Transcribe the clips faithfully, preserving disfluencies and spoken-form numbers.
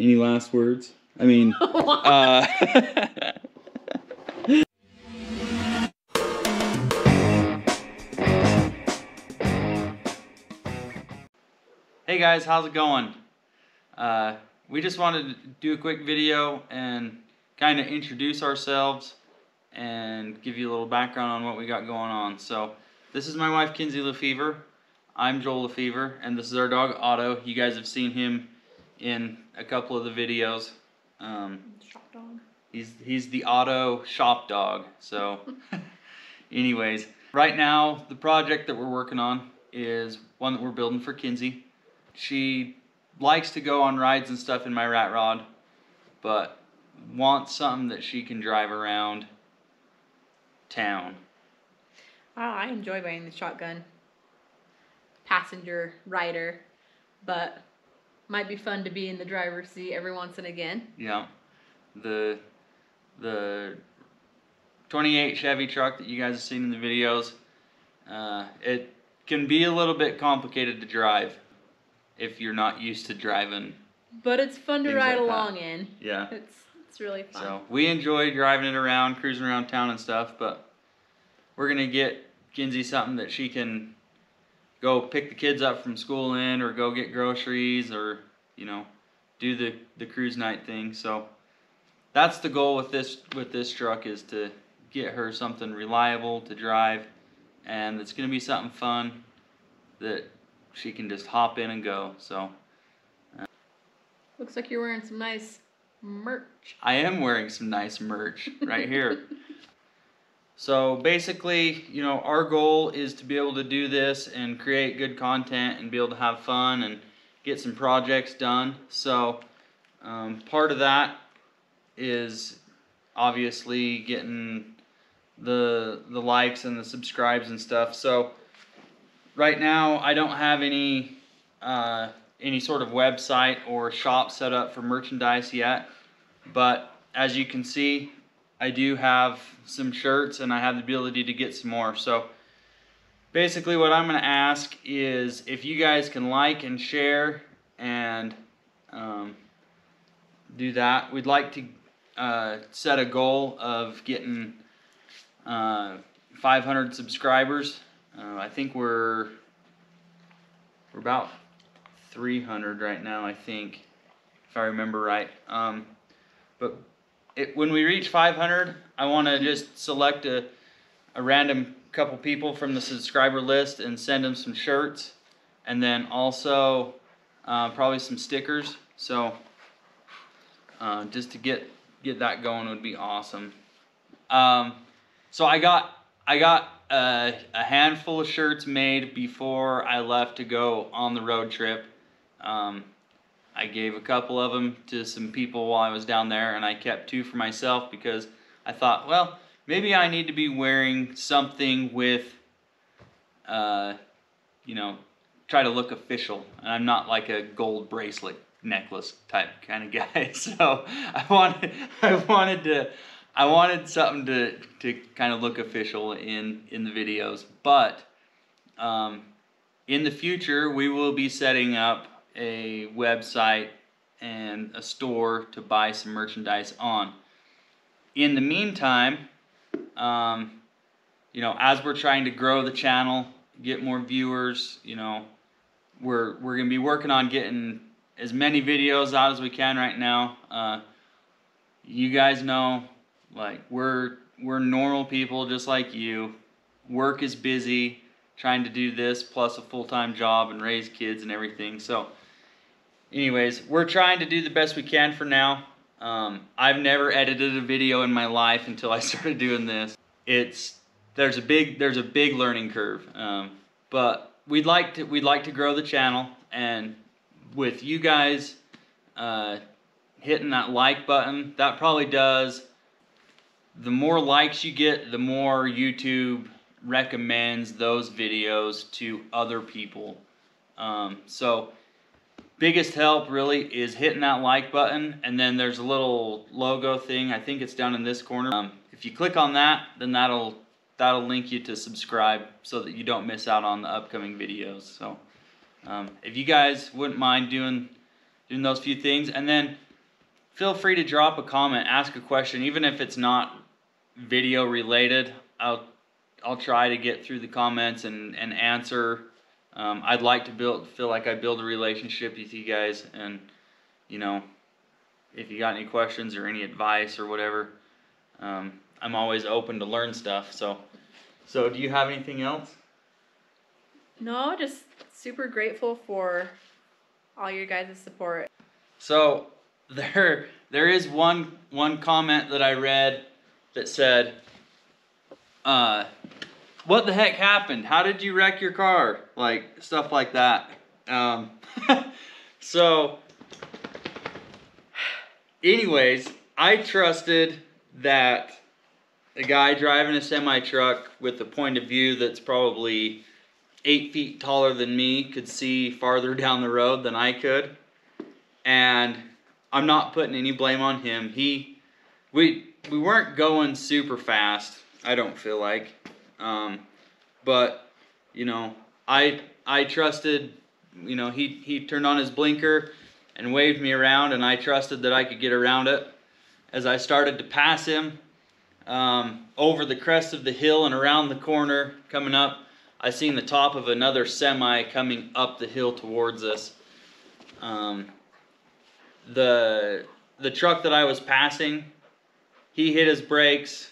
Any last words? I mean, uh, Hey guys, how's it going? Uh, we just wanted to do a quick video and kind of introduce ourselves and give you a little background on what we got going on. So this is my wife, Kinsey Lafever. I'm Joel Lafever, and this is our dog, Otto. You guys have seen him in a couple of the videos. Um, shop dog. He's, he's the Otto shop dog. So anyways, right now the project that we're working on is one that we're building for Kinsey. She likes to go on rides and stuff in my rat rod, but wants something that she can drive around town. Oh, I enjoy riding the shotgun passenger rider, but might be fun to be in the driver's seat every once and again. Yeah. The the twenty-eight Chevy truck that you guys have seen in the videos, uh, it can be a little bit complicated to drive if you're not used to driving. But it's fun to ride along in. Yeah. It's it's really fun. So we enjoy driving it around, cruising around town and stuff, but we're gonna get Kinsey something that she can go pick the kids up from school in, or go get groceries, or, you know, do the, the cruise night thing. So that's the goal with this with this truck, is to get her something reliable to drive, and it's going to be something fun that she can just hop in and go. So uh, looks like you're wearing some nice merch. I am wearing some nice merch right here. So basically, you know, our goal is to be able to do this and create good content and be able to have fun and get some projects done. So um, part of that is obviously getting the the likes and the subscribes and stuff. So right now I don't have any uh, any sort of website or shop set up for merchandise yet, but as you can see, I do have some shirts and I have the ability to get some more. So basically what I'm going to ask is if you guys can like and share and um, do that. We'd like to uh, set a goal of getting uh, five hundred subscribers. Uh, I think we're, we're about three hundred right now, I think, if I remember right. Um, but It, when we reach five hundred, I want to just select a, a random couple people from the subscriber list and send them some shirts, and then also uh, probably some stickers. So uh, just to get get that going would be awesome. Um, so I got I got a, a handful of shirts made before I left to go on the road trip. Um, I gave a couple of them to some people while I was down there, and I kept two for myself because I thought, well, maybe I need to be wearing something with, uh, you know, try to look official. And I'm not like a gold bracelet necklace type kind of guy. So I wanted, I wanted to, I wanted something to to kind of look official in in the videos. But um, in the future, we will be setting up a website and a store to buy some merchandise on. In the meantime, um, you know, as we're trying to grow the channel, get more viewers, you know, we're we're gonna be working on getting as many videos out as we can right now. Uh, you guys know, like, we're we're normal people just like you. Work is busy, trying to do this plus a full-time job and raise kids and everything. So anyways, we're trying to do the best we can for now. Um, I've never edited a video in my life until I started doing this. It's there's a big there's a big learning curve, um, but we'd like to we'd like to grow the channel, and with you guys uh, hitting that like button, that probably does. The more likes you get, the more YouTube recommends those videos to other people. Um, so biggest help really is hitting that like button, and then there's a little logo thing. I think it's down in this corner. Um, if you click on that, then that'll that'll link you to subscribe so that you don't miss out on the upcoming videos. So um, if you guys wouldn't mind doing doing those few things, and then feel free to drop a comment, ask a question, even if it's not video related. I'll I'll try to get through the comments and, and answer. Um, I'd like to build feel like I build a relationship with you guys, and you know, if you got any questions or any advice or whatever, um, I'm always open to learn stuff. So, so do you have anything else? No, just super grateful for all your guys' support. So there there is one one comment that I read that said, uh, what the heck happened? How did you wreck your car? Like, stuff like that. Um, so, anyways, I trusted that a guy driving a semi-truck with a point of view that's probably eight feet taller than me could see farther down the road than I could. And I'm not putting any blame on him. He, we, we weren't going super fast, I don't feel like. Um, but, you know, I, I trusted, you know, he, he turned on his blinker and waved me around, and I trusted that I could get around it. As I started to pass him, um, over the crest of the hill and around the corner coming up, I seen the top of another semi coming up the hill towards us. Um, the, the truck that I was passing, he hit his brakes,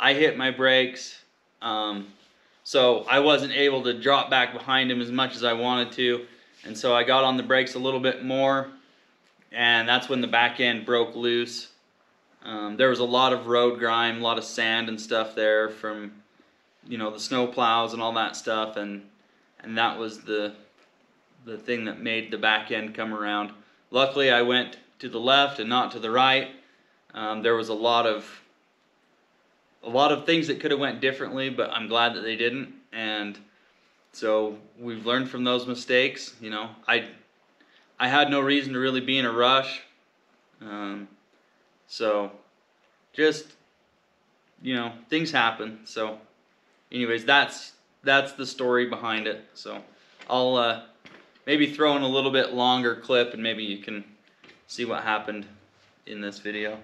I hit my brakes. Um, so I wasn't able to drop back behind him as much as I wanted to, and so I got on the brakes a little bit more, and that's when the back end broke loose. Um, there was a lot of road grime, a lot of sand and stuff there from, you know, the snow plows and all that stuff, and and that was the the thing that made the back end come around. Luckily, I went to the left and not to the right. Um, there was a lot of A lot of things that could have went differently, but I'm glad that they didn't. And so we've learned from those mistakes. You know, I I had no reason to really be in a rush. Um, so just, you know, things happen. So anyways, that's that's the story behind it. So I'll uh, maybe throw in a little bit longer clip, and maybe you can see what happened in this video.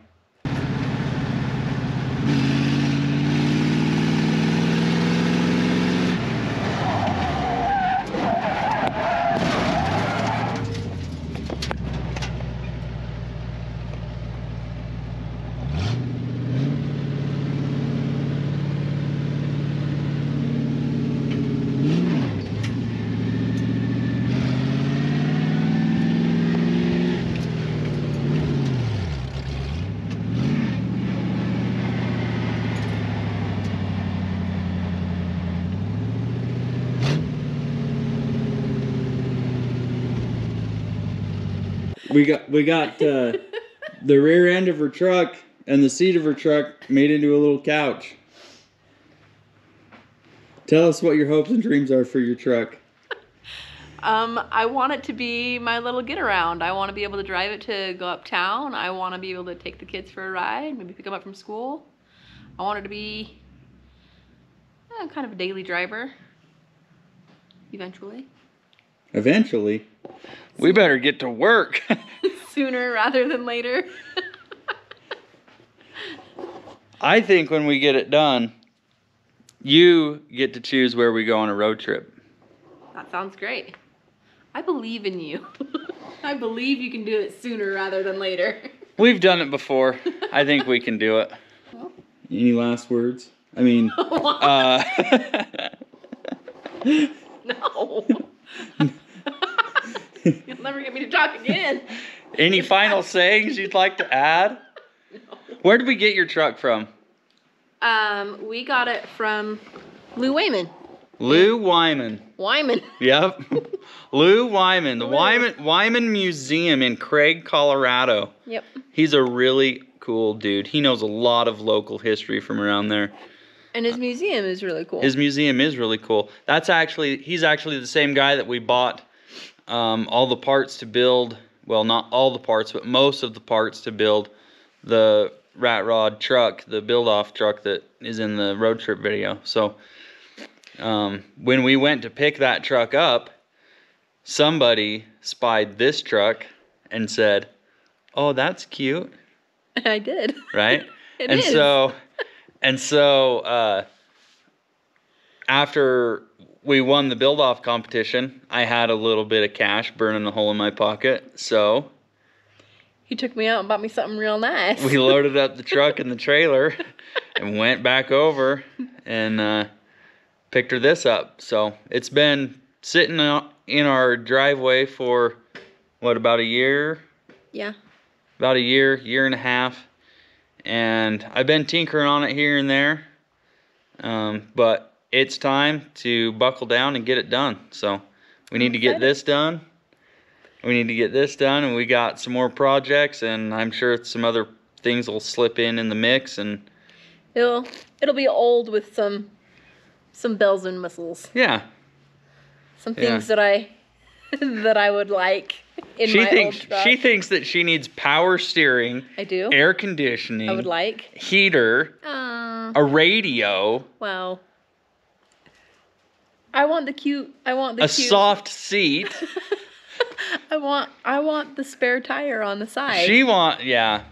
We got we got uh, the rear end of her truck and the seat of her truck made into a little couch. Tell us what your hopes and dreams are for your truck. Um, I want it to be my little get around. I want to be able to drive it to go uptown. I want to be able to take the kids for a ride, maybe pick them up from school. I want it to be uh, kind of a daily driver. Eventually. Eventually. We better get to work. Sooner rather than later. I think when we get it done, you get to choose where we go on a road trip. That sounds great. I believe in you. I believe you can do it sooner rather than later. We've done it before. I think we can do it. Well, any last words? I mean... uh, no. You'll never get me to talk again. Any final sayings you'd like to add? No. Where did we get your truck from? Um, we got it from Lou Wyman. Lou Wyman. Wyman. Yep. Lou Wyman. The Lou. Wyman Wyman Museum in Craig, Colorado. Yep. He's a really cool dude. He knows a lot of local history from around there. And his museum is really cool. His museum is really cool. That's actually, he's actually the same guy that we bought Um, all the parts to build, well, not all the parts, but most of the parts to build the rat rod truck, the build-off truck that is in the road trip video. So um, when we went to pick that truck up, somebody spied this truck and said, oh, that's cute. I did. Right? It and is. so and so uh, after we won the build-off competition, I had a little bit of cash burning a hole in my pocket, so he took me out and bought me something real nice. We loaded up the truck and the trailer and went back over and uh, picked her this up. So it's been sitting in our driveway for, what, about a year? Yeah. About a year, year and a half. And I've been tinkering on it here and there. Um, but it's time to buckle down and get it done. So we need to get this done. We need to get this done, and we got some more projects, and I'm sure some other things will slip in in the mix, and it'll it'll be old with some some bells and whistles. Yeah, some things yeah. that I that I would like in she my thinks, old truck. She thinks that she needs power steering. I do. Air conditioning. I would like heater. Uh, a radio. Wow. I want the cute. I want the a cute. soft seat. I want I want the spare tire on the side. She want yeah.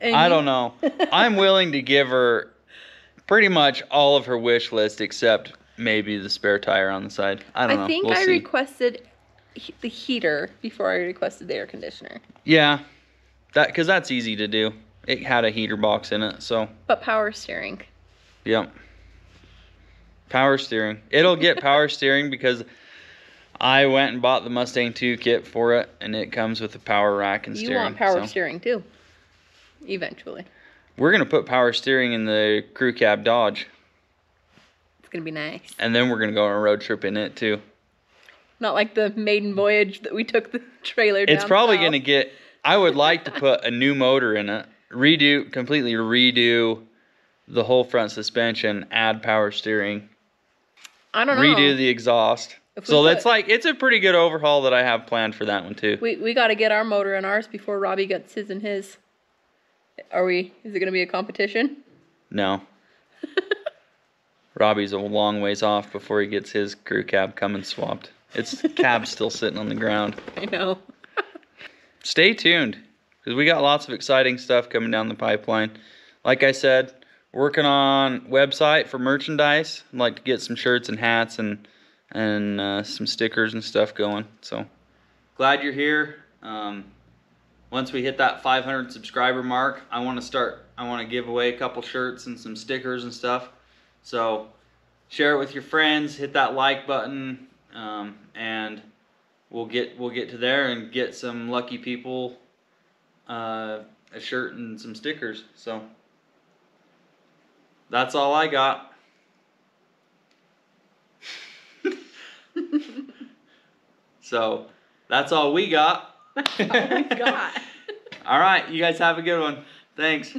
And I don't know. I'm willing to give her pretty much all of her wish list except maybe the spare tire on the side. I don't I know. I think we'll I see. requested he the heater before I requested the air conditioner. Yeah. That cuz that's easy to do. It had a heater box in it, so. But power steering. Yep. Power steering. It'll get power steering because I went and bought the Mustang two kit for it, and it comes with a power rack and steering. You want power so. steering, too, eventually. We're going to put power steering in the crew cab Dodge. It's going to be nice. And then we're going to go on a road trip in it, too. Not like the maiden voyage that we took the trailer down. It's probably going to get... I would like to put a new motor in it, redo, completely redo the whole front suspension, add power steering. I don't know. Redo the exhaust. So that's like, it's a pretty good overhaul that I have planned for that one too. We we got to get our motor in ours before Robbie gets his and his. Are we, is it going to be a competition? No. Robbie's a long ways off before he gets his crew cab coming swapped. It's cab still sitting on the ground. I know. Stay tuned, because we got lots of exciting stuff coming down the pipeline. Like I said, working on website for merchandise. I'd like to get some shirts and hats and... and uh, some stickers and stuff going. So glad you're here. Um, once we hit that five hundred subscriber mark, I want to start, I want to give away a couple shirts and some stickers and stuff. So share it with your friends, hit that like button, um, and we'll get, we'll get to there and get some lucky people uh, a shirt and some stickers. So that's all I got. So that's all we got. That's all we got. All right, you guys have a good one. Thanks.